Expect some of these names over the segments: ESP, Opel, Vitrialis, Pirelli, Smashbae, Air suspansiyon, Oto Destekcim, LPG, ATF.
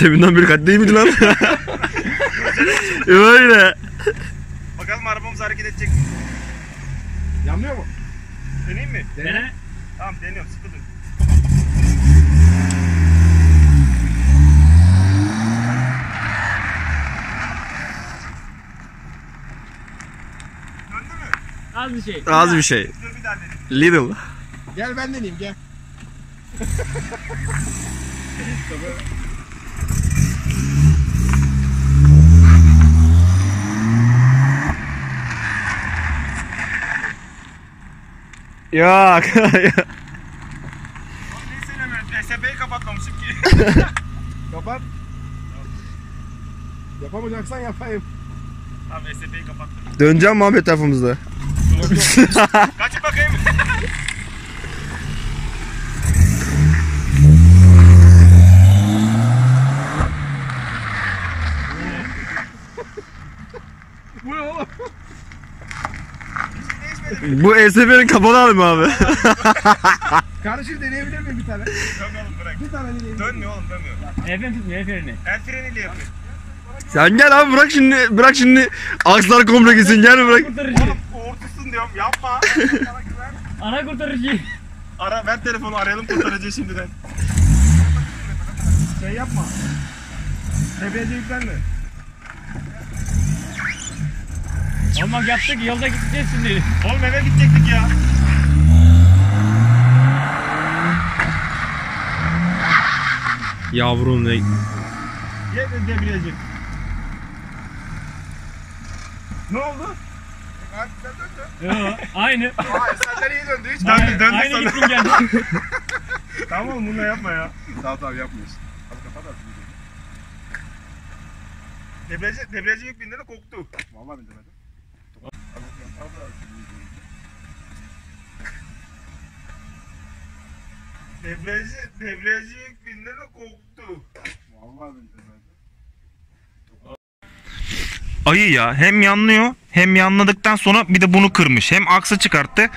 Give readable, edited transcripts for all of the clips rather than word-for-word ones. Deminden beri kat değil miydi lan? Böyle. Bakalım arabamız hareket edecek mi? Yanmıyor mu? Deneyim mi? Dene. Tamam deniyorum, sıkı dur. Döndü mü? Az bir şey. Az bir şey. Dur bir daha deneyim. Little. Gel ben deneyim gel. Yok. SP'yi kapatmamışım ki. Kapat. Yapamayacaksan yapayım. Tamam SP'yi kapattım. Döneceğim Muhammed tarafımızda. Kaçın bakayım. Bu ne oğlum? Bu ESP'nin kapalı hali mi abi? Kardeşim deneyebilir miyim bir tane? Yok oğlum bırak. Bir tane deneyebilir miyim? Dönmüyor oğlum, dönmüyor. El freni tutmuyor, el freni. El freniyle yapıyor. Sen gel abi, bırak şimdi, bırak şimdi. Akslar komple gitsin, gel bırak. Oğlum uğurtusun diyorum, yapma. Ara kurtarıcıyı. Ara, ver telefonu, arayalım kurtarıcıyı şimdiden. Şey yapma. Tepeye yüklenme. Olmaz yaptık, yolda gideceğiz şimdi. Oğlum eve gidecektik ya. Yavrum ne? Yedin debilecek. Ne oldu? Sen döndü. Yo, aynı. Hayır, senden iyi döndü, hiç döndü, döndü. Aynı gittin geldi. Tamam oğlum bunu yapma ya. Tamam yapmıyorsun. Hadi kapat artık. Debriyajı yük bindene koktu. Vallahi bindirmedim. Debriyajı yük bindene koktu. Vallahi bindirmedim. Ayı ya, hem yanlıyor hem yanladıktan sonra bir de bunu kırmış. Hem aksı çıkarttı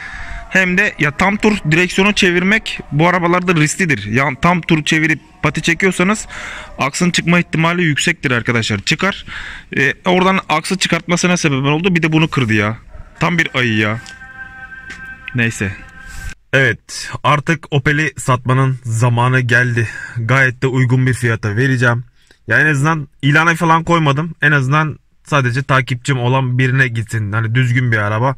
hem de ya tam tur direksiyonu çevirmek bu arabalarda risklidir. Ya tam tur çevirip pati çekiyorsanız aksın çıkma ihtimali yüksektir arkadaşlar. Çıkar. Oradan aksı çıkartmasına sebep oldu. Bir de bunu kırdı ya. Tam bir ayı ya. Neyse. Evet, artık Opel'i satmanın zamanı geldi. Gayet de uygun bir fiyata vereceğim. Ya en azından ilana falan koymadım. En azından sadece takipçim olan birine gitsin. Hani düzgün bir araba.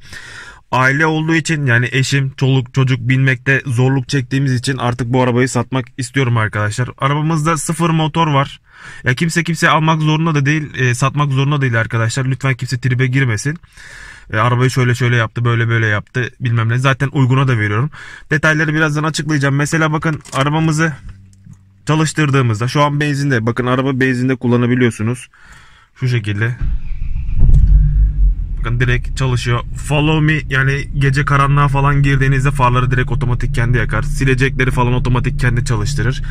Aile olduğu için yani eşim, çoluk, çocuk binmekte zorluk çektiğimiz için artık bu arabayı satmak istiyorum arkadaşlar. Arabamızda sıfır motor var. Ya kimse almak zorunda da değil, satmak zorunda değil arkadaşlar. Lütfen kimse tribe girmesin. Arabayı şöyle yaptı, böyle yaptı bilmem ne. Zaten uyguna da veriyorum. Detayları birazdan açıklayacağım. Mesela bakın arabamızı çalıştırdığımızda şu an benzinde. Bakın araba benzinde kullanabiliyorsunuz. Şu şekilde. Bakın direkt çalışıyor. Follow me yani gece karanlığa falan girdiğinizde farları direkt otomatik kendi yakar. Silecekleri falan otomatik kendi çalıştırır.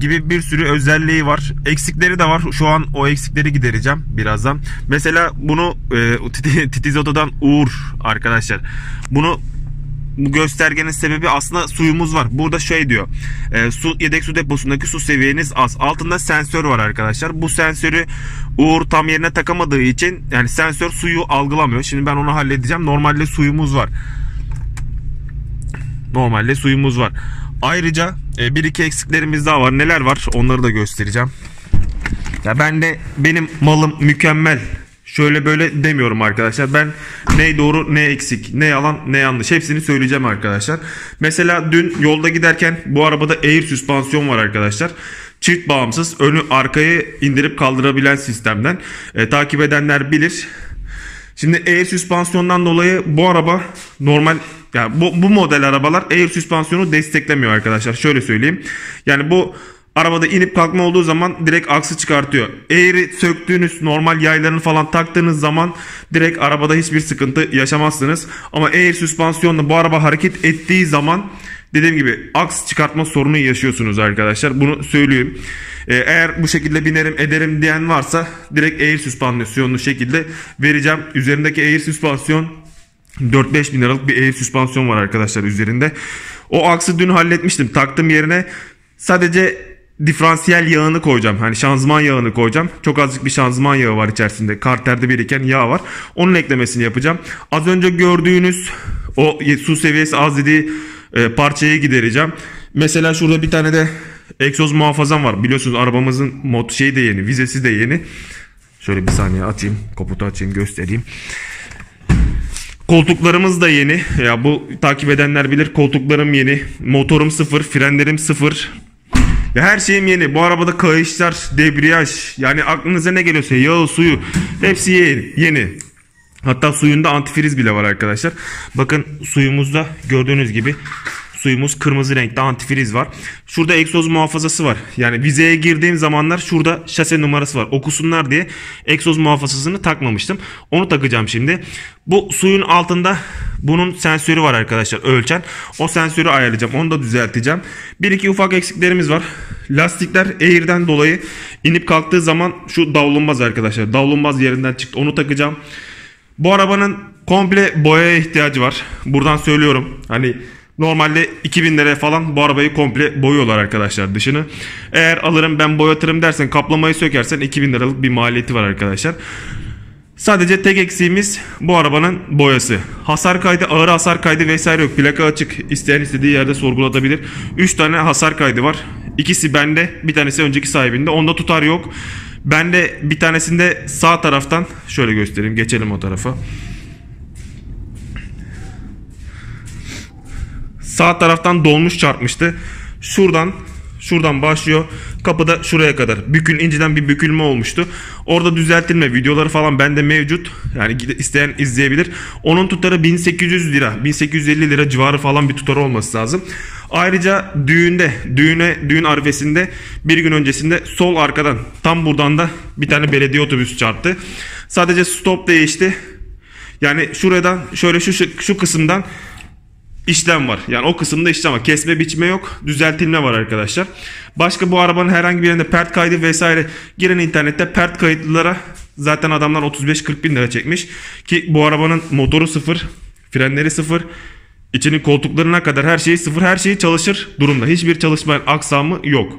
Gibi bir sürü özelliği var. Eksikleri de var. Şu an o eksikleri gidereceğim birazdan. Mesela bunu Titiz Oto'dan Uğur arkadaşlar. Bu göstergenin sebebi aslında suyumuz var. Burada şey diyor. Yedek su deposundaki su seviyeniz az. Altında sensör var arkadaşlar. Bu sensörü Uğur tam yerine takamadığı için yani sensör suyu algılamıyor. Şimdi ben onu halledeceğim. Normalde suyumuz var. Ayrıca bir iki eksiklerimiz daha var. Neler var? Onları da göstereceğim. Ya benim malım mükemmel. Şöyle böyle demiyorum arkadaşlar. Ben ne doğru, ne eksik, ne yalan, ne yanlış hepsini söyleyeceğim arkadaşlar. Mesela dün yolda giderken bu arabada air suspansiyon var arkadaşlar. Çift bağımsız, önü arkayı indirip kaldırabilen sistemden. Takip edenler bilir. Şimdi air süspansiyondan dolayı bu araba normal yani bu model arabalar air süspansiyonu desteklemiyor arkadaşlar. Şöyle söyleyeyim. Yani bu arabada inip kalkma olduğu zaman direkt aksı çıkartıyor. Eğri söktüğünüz normal yaylarını falan taktığınız zaman direkt arabada hiçbir sıkıntı yaşamazsınız. Ama eğer süspansiyonla bu araba hareket ettiği zaman dediğim gibi aks çıkartma sorunu yaşıyorsunuz arkadaşlar. Bunu söyleyeyim. Eğer bu şekilde binerim ederim diyen varsa direkt eğri süspansiyonlu şekilde vereceğim. Üzerindeki eğri süspansiyon 4-5 bin liralık bir eğri süspansiyon var arkadaşlar üzerinde. O aksı dün halletmiştim. Taktım yerine sadece diferansiyel yağını koyacağım. Hani şanzıman yağını koyacağım. Çok azıcık bir şanzıman yağı var içerisinde. Karterde biriken yağ var. Onun eklemesini yapacağım. Az önce gördüğünüz o su seviyesi az dediği parçayı gidereceğim. Mesela şurada bir tane de egzoz muhafazam var. Biliyorsunuz arabamızın şeyi de yeni, vizesi de yeni. Şöyle bir saniye atayım. Kaputu açayım, göstereyim. Koltuklarımız da yeni. Ya bu takip edenler bilir. Koltuklarım yeni. Motorum sıfır. Frenlerim sıfır. Ya her şeyim yeni. Bu arabada kayışlar, debriyaj. Yani aklınıza ne geliyorsa yağı, suyu. Hepsi yeni. Hatta suyunda antifriz bile var arkadaşlar. Bakın suyumuzda gördüğünüz gibi. Suyumuz kırmızı renkte, antifriz var. Şurada egzoz muhafazası var. Yani vizeye girdiğim zamanlar şurada şase numarası var. Okusunlar diye egzoz muhafazasını takmamıştım. Onu takacağım şimdi. Bu suyun altında bunun sensörü var arkadaşlar, ölçen. O sensörü ayarlayacağım. Onu da düzelteceğim. Bir iki ufak eksiklerimiz var. Lastikler air'den dolayı inip kalktığı zaman şu davlumbaz arkadaşlar. Davlumbaz yerinden çıktı. Onu takacağım. Bu arabanın komple boyaya ihtiyacı var. Buradan söylüyorum. Hani normalde 2000 liraya falan bu arabayı komple boyuyorlar arkadaşlar dışını. Eğer alırım ben boyatırım dersen, kaplamayı sökersen 2000 liralık bir maliyeti var arkadaşlar. Sadece tek eksiğimiz bu arabanın boyası. Hasar kaydı, ağır hasar kaydı vesaire yok. Plaka açık. İsteyen istediği yerde sorgulatabilir. 3 tane hasar kaydı var. İkisi bende, bir tanesi önceki sahibinde. Onda tutar yok. Bende bir tanesinde sağ taraftan şöyle göstereyim. Geçelim o tarafa. Sağ taraftan dolmuş çarpmıştı. Şuradan başlıyor. Kapıda şuraya kadar. İnciden bir bükülme olmuştu. Orada düzeltilme videoları falan bende mevcut. Yani isteyen izleyebilir. Onun tutarı 1800 lira. 1850 lira civarı falan bir tutarı olması lazım. Ayrıca düğün arifesinde bir gün öncesinde sol arkadan tam buradan da bir tane belediye otobüsü çarptı. Sadece stop değişti. Yani şuradan şöyle şu kısımdan İşlem var. Yani o kısımda işlem var. Kesme biçme yok. Düzeltilme var arkadaşlar. Başka bu arabanın herhangi bir yerinde pert kaydı vesaire. Giren internette pert kayıtlılara zaten adamlar 35-40 bin lira çekmiş. Ki bu arabanın motoru sıfır. Frenleri sıfır. İçinin koltuklarına kadar her şeyi sıfır. Her şeyi çalışır durumda. Hiçbir çalışma aksamı yok.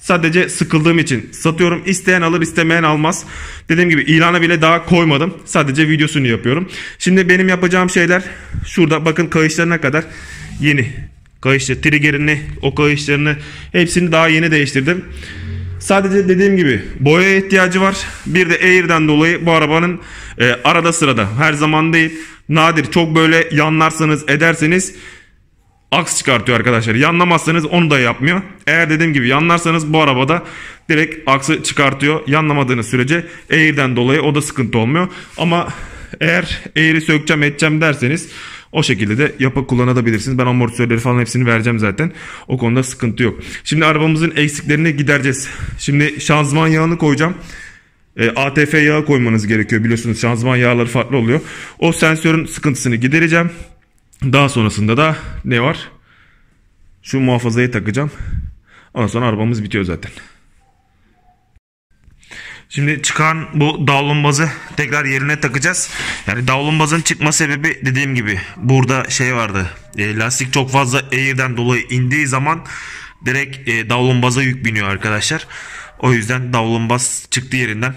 Sadece sıkıldığım için satıyorum. İsteyen alır, istemeyen almaz. Dediğim gibi ilana bile daha koymadım. Sadece videosunu yapıyorum. Şimdi benim yapacağım şeyler şurada bakın kayışlarına kadar yeni. Kayışları, triggerini, o kayışlarını hepsini daha yeni değiştirdim. Sadece dediğim gibi boyaya ihtiyacı var. Bir de air'den dolayı bu arabanın arada sırada, her zaman değil, nadir çok böyle yanlarsanız ederseniz aks çıkartıyor arkadaşlar. Yanlamazsanız onu da yapmıyor. Eğer dediğim gibi yanlarsanız bu arabada direkt aksı çıkartıyor. Yanlamadığınız sürece air'den dolayı o da sıkıntı olmuyor. Ama eğer air'i sökeceğim edeceğim derseniz o şekilde de yapıp kullanabilirsiniz. Ben amortisörleri falan hepsini vereceğim zaten. O konuda sıkıntı yok. Şimdi arabamızın eksiklerini gidereceğiz. Şimdi şanzıman yağını koyacağım. ATF yağı koymanız gerekiyor. Biliyorsunuz şanzıman yağları farklı oluyor. O sensörün sıkıntısını gidereceğim. Daha sonrasında da ne var? Şu muhafazayı takacağım. Ondan sonra arabamız bitiyor zaten. Şimdi çıkan bu davlumbazı tekrar yerine takacağız. Yani davlumbazın çıkma sebebi dediğim gibi burada şey vardı. Lastik çok fazla air'den dolayı indiği zaman direkt davlumbaza yük biniyor arkadaşlar. O yüzden davlumbaz çıktı yerinden.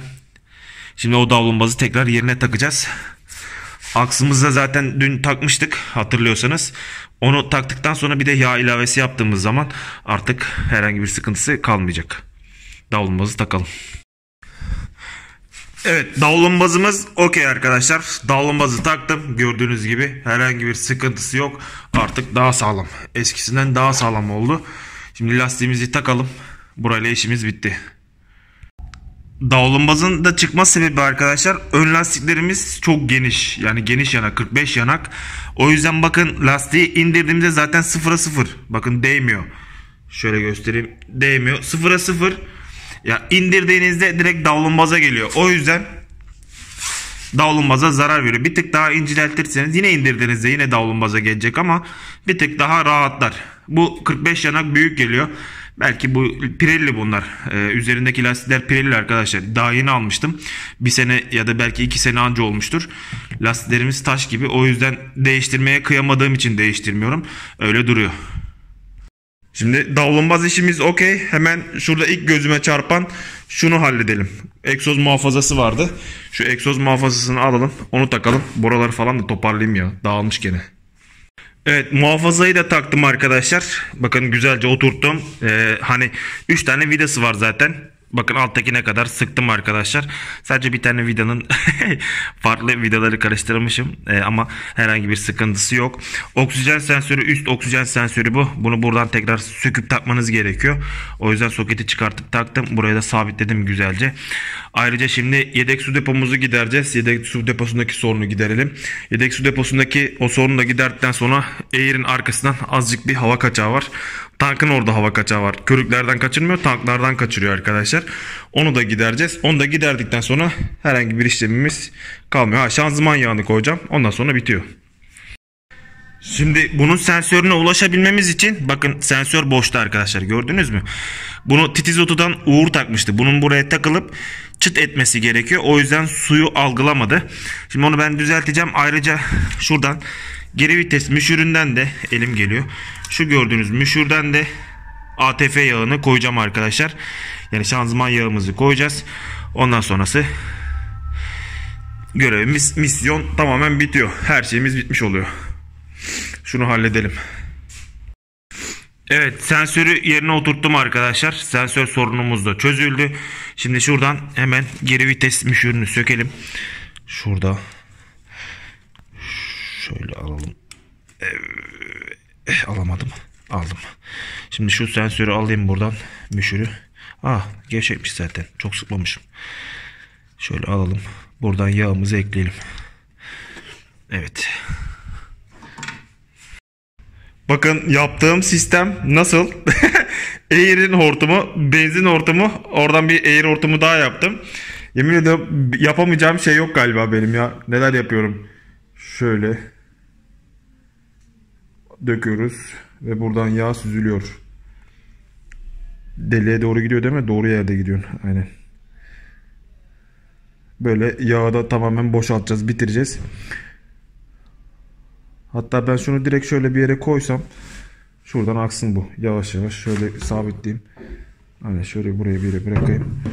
Şimdi o davlumbazı tekrar yerine takacağız. Aksımızda zaten dün takmıştık hatırlıyorsanız. Onu taktıktan sonra bir de yağ ilavesi yaptığımız zaman artık herhangi bir sıkıntısı kalmayacak. Davlumbazı takalım. Evet, davlumbazımız okey arkadaşlar. Davlumbazı taktım. Gördüğünüz gibi herhangi bir sıkıntısı yok. Artık daha sağlam. Eskisinden daha sağlam oldu. Şimdi lastiğimizi takalım. Burayla işimiz bitti. Davlumbazın da çıkma sebebi arkadaşlar, ön lastiklerimiz çok geniş, yani geniş yanak, 45 yanak. O yüzden bakın lastiği indirdiğimde zaten 0'a 0. Bakın değmiyor. Şöyle göstereyim. Değmiyor. 0'a 0. Ya indirdiğinizde direkt davlumbaza geliyor. O yüzden davlumbaza zarar veriyor. Bir tık daha inceltirseniz yine indirdiğinizde yine davlumbaza gelecek ama bir tık daha rahatlar. Bu 45 yanak büyük geliyor. Belki bu Pirelli bunlar. Üzerindeki lastikler Pirelli arkadaşlar. Daha yeni almıştım. Bir sene ya da belki 2 sene anca olmuştur. Lastiklerimiz taş gibi. O yüzden değiştirmeye kıyamadığım için değiştirmiyorum. Öyle duruyor. Şimdi davlumbaz işimiz okey. Hemen şurada ilk gözüme çarpan şunu halledelim. Egzoz muhafazası vardı. Şu egzoz muhafazasını alalım. Onu takalım. Buraları falan da toparlayayım ya. Dağılmış gene. Evet, muhafazayı da taktım arkadaşlar. Bakın güzelce oturttum. Hani 3 tane vidası var zaten. Bakın alttakine kadar sıktım arkadaşlar. Sadece bir tane vidanın farklı vidaları karıştırmışım. Ama herhangi bir sıkıntısı yok. Oksijen sensörü, üst oksijen sensörü bu. Bunu buradan tekrar söküp takmanız gerekiyor. O yüzden soketi çıkartıp taktım. Buraya da sabitledim güzelce. Ayrıca şimdi yedek su depomuzu gidereceğiz. Yedek su deposundaki sorunu giderelim. Yedek su deposundaki o sorunu da giderdikten sonra Air'in arkasından azıcık bir hava kaçağı var. Tankın orada hava kaçağı var. Körüklerden kaçırmıyor, tanklardan kaçırıyor arkadaşlar. Onu da gidereceğiz. Onu da giderdikten sonra herhangi bir işlemimiz kalmıyor. Ha, şanzıman yağını koyacağım. Ondan sonra bitiyor. Şimdi bunun sensörüne ulaşabilmemiz için, bakın sensör boşta arkadaşlar, gördünüz mü? Bunu Titiz Oto'dan Uğur takmıştı. Bunun buraya takılıp çıt etmesi gerekiyor. O yüzden suyu algılamadı. Şimdi onu ben düzelteceğim. Ayrıca şuradan geri vites müşüründen de, elim geliyor, şu gördüğünüz müşürden de ATF yağını koyacağım arkadaşlar. Yani şanzıman yağımızı koyacağız. Ondan sonrası görevimiz, misyon tamamen bitiyor. Her şeyimiz bitmiş oluyor. Şunu halledelim. Evet, sensörü yerine oturttum arkadaşlar. Sensör sorunumuz da çözüldü. Şimdi şuradan hemen geri vites müşürünü sökelim. Şurada. Şöyle alalım. Alamadım. Aldım. Şimdi şu sensörü alayım buradan. Müşürü. Ah, gevşekmiş zaten. Çok sıkmamışım. Şöyle alalım. Buradan yağımızı ekleyelim. Evet. Bakın yaptığım sistem nasıl? Air'in hortumu, benzin hortumu, oradan bir air hortumu daha yaptım. Yemin ediyorum yapamayacağım şey yok galiba benim ya. Neler yapıyorum? Şöyle döküyoruz ve buradan yağ süzülüyor. Deliğe doğru gidiyor değil mi? Doğru yerde gidiyor. Aynen. Böyle yağı da tamamen boşaltacağız, bitireceğiz. Hatta ben şunu direkt şöyle bir yere koysam şuradan aksın bu. Yavaş yavaş şöyle sabitleyeyim. Hani şöyle buraya bir yere bırakayım.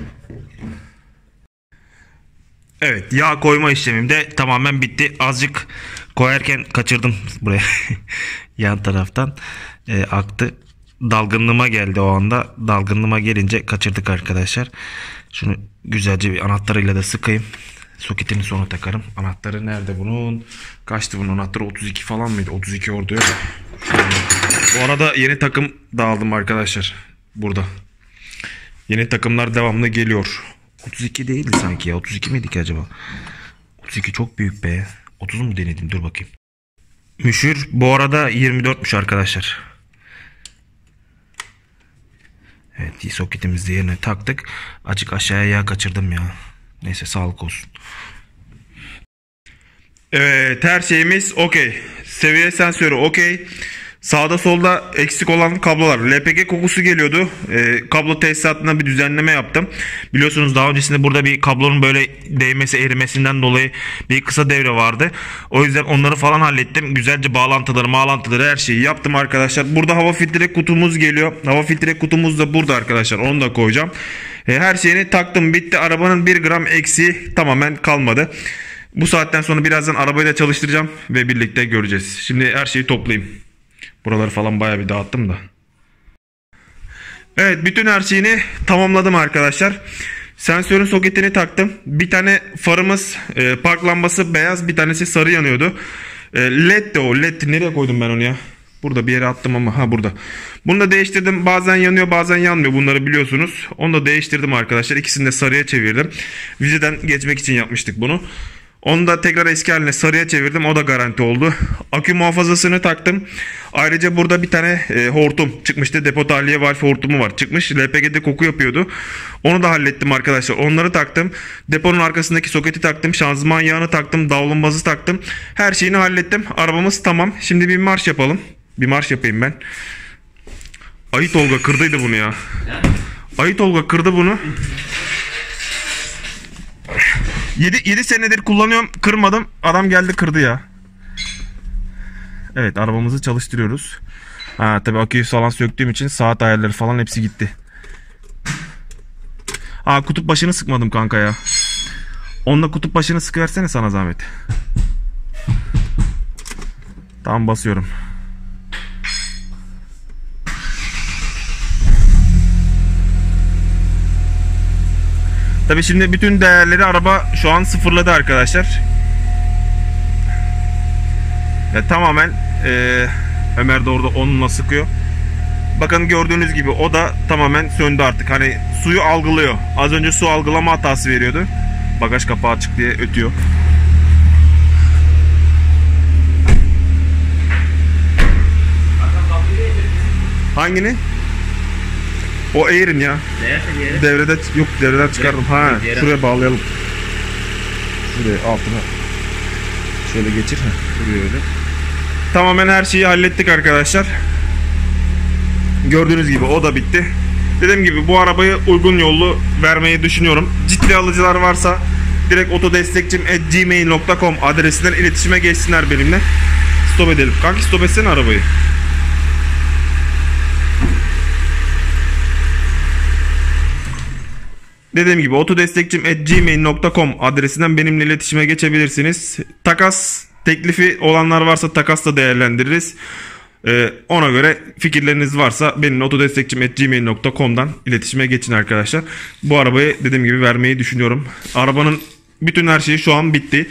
Evet, yağ koyma işlemim de tamamen bitti. Azıcık koyarken kaçırdım buraya. Yan taraftan aktı. Dalgınlığıma geldi o anda. Dalgınlığıma gelince kaçırdık arkadaşlar. Şunu güzelce bir anahtarıyla da sıkayım. Soketini sonra takarım. Anahtarı nerede bunun? Kaçtı bunun anahtarı? 32 falan mıydı? 32 orduya. Bu arada yeni takım da aldım arkadaşlar. Burada. Yeni takımlar devamlı geliyor. 32 değildi sanki ya. 32 miydi ki acaba? 32 çok büyük be. 30 mu denedim? Dur bakayım. Müşür bu arada 24'müş arkadaşlar. Evet, soketimizi yerine taktık. Açık aşağıya yağ kaçırdım ya. Neyse, sağlık olsun. Evet, her şeyimiz okey. Seviye sensörü okey. Sağda solda eksik olan kablolar. LPG kokusu geliyordu. Kablo tesisatına bir düzenleme yaptım. Biliyorsunuz daha öncesinde burada bir kablonun böyle değmesi, erimesinden dolayı bir kısa devre vardı. O yüzden onları falan hallettim. Güzelce bağlantıları her şeyi yaptım arkadaşlar. Burada hava filtre kutumuz geliyor. Hava filtre kutumuz da burada arkadaşlar. Onu da koyacağım. Her şeyini taktım, bitti. Arabanın 1 gram eksiği tamamen kalmadı. Bu saatten sonra birazdan arabayı da çalıştıracağım ve birlikte göreceğiz. Şimdi her şeyi toplayayım. Buraları falan bayağı bir dağıttım da. Evet, bütün her şeyini tamamladım arkadaşlar. Sensörün soketini taktım. Bir tane farımız, park lambası beyaz, bir tanesi sarı yanıyordu. LED de o. LED nereye koydum ben onu ya? Burada bir yere attım ama ha, burada. Bunu da değiştirdim. Bazen yanıyor, bazen yanmıyor. Bunları biliyorsunuz. Onu da değiştirdim arkadaşlar. İkisini de sarıya çevirdim. Vizeden geçmek için yapmıştık bunu. Onu da tekrar eski haline sarıya çevirdim. O da garanti oldu. Akü muhafazasını taktım. Ayrıca burada bir tane hortum çıkmıştı. Depo tahliye valfi hortumu var. Çıkmış. LPG'de koku yapıyordu. Onu da hallettim arkadaşlar. Onları taktım. Deponun arkasındaki soketi taktım. Şanzıman yağını taktım. Davlumbazı taktım. Her şeyini hallettim. Arabamız tamam. Şimdi bir marş yapalım. Bir marş yapayım ben. Ayı Tolga kırdıydı bunu ya. Ayı Tolga kırdı bunu. 7 senedir kullanıyorum, kırmadım. Adam geldi kırdı ya. Evet, arabamızı çalıştırıyoruz. Ha tabii aküyü falan söktüğüm için saat ayarları falan hepsi gitti. Aa, kutup başını sıkmadım kanka ya. Onunla kutup başını sıkıversene sana zahmet. Tamam, basıyorum. Tabii şimdi bütün değerleri araba şu an sıfırladı arkadaşlar. Ya tamamen Ömer de orada onunla sıkıyor. Bakın gördüğünüz gibi o da tamamen söndü artık. Hani suyu algılıyor. Az önce su algılama hatası veriyordu. Bagaj kapağı açık diye ötüyor. Hangini? O Air'in ya. Devrede yok, devreden çıkardım. Ha, şuraya bağlayalım. Şuraya altına. Şöyle geçir. Şuraya öyle. Tamamen her şeyi hallettik arkadaşlar. Gördüğünüz gibi o da bitti. Dediğim gibi bu arabayı uygun yollu vermeyi düşünüyorum. Ciddi alıcılar varsa direkt otodestekcim@gmail.com adresinden iletişime geçsinler benimle. Stop edelim. Kanki stop etsene arabayı. Dediğim gibi otodestekcim@gmail.com adresinden benimle iletişime geçebilirsiniz. Takas teklifi olanlar varsa takasla değerlendiririz. Ona göre fikirleriniz varsa benim otodestekcim@gmail.com'dan iletişime geçin arkadaşlar. Bu arabayı dediğim gibi vermeyi düşünüyorum. Arabanın bütün her şeyi şu an bitti.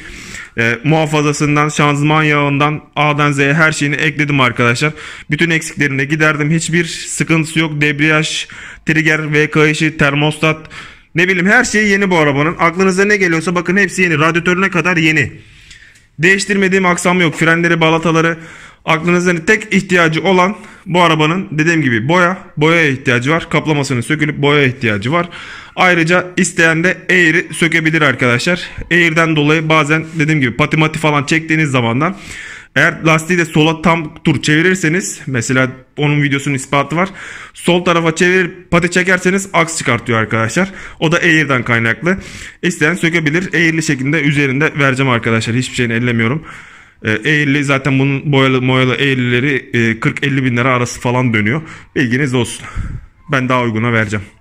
Muhafazasından, şanzıman yağından, A'dan Z'ye her şeyini ekledim arkadaşlar. Bütün eksiklerini giderdim. Hiçbir sıkıntısı yok. Debriyaj, trigger, VK işi, termostat, ne bileyim her şey yeni bu arabanın. Aklınıza ne geliyorsa bakın hepsi yeni. Radyatörüne kadar yeni. Değiştirmediğim aksam yok. Frenleri, balataları. Aklınızda tek ihtiyacı olan bu arabanın dediğim gibi boya. Boyaya ihtiyacı var. Kaplamasını sökülüp boyaya ihtiyacı var. Ayrıca isteyen de Air'i sökebilir arkadaşlar. Air'den dolayı bazen dediğim gibi patimati falan çektiğiniz zamanlar eğer lastiği de sola tam tur çevirirseniz, mesela onun videosunun ispatı var. Sol tarafa çevirip pati çekerseniz aks çıkartıyor arkadaşlar. O da Air'den kaynaklı. İsteyen sökebilir. Air'li şekilde üzerinde vereceğim arkadaşlar. Hiçbir şeyini ellemiyorum. Air'li zaten bunun boyalı Air'lileri 40-50 bin lira arası falan dönüyor. Bilginiz olsun. Ben daha uyguna vereceğim.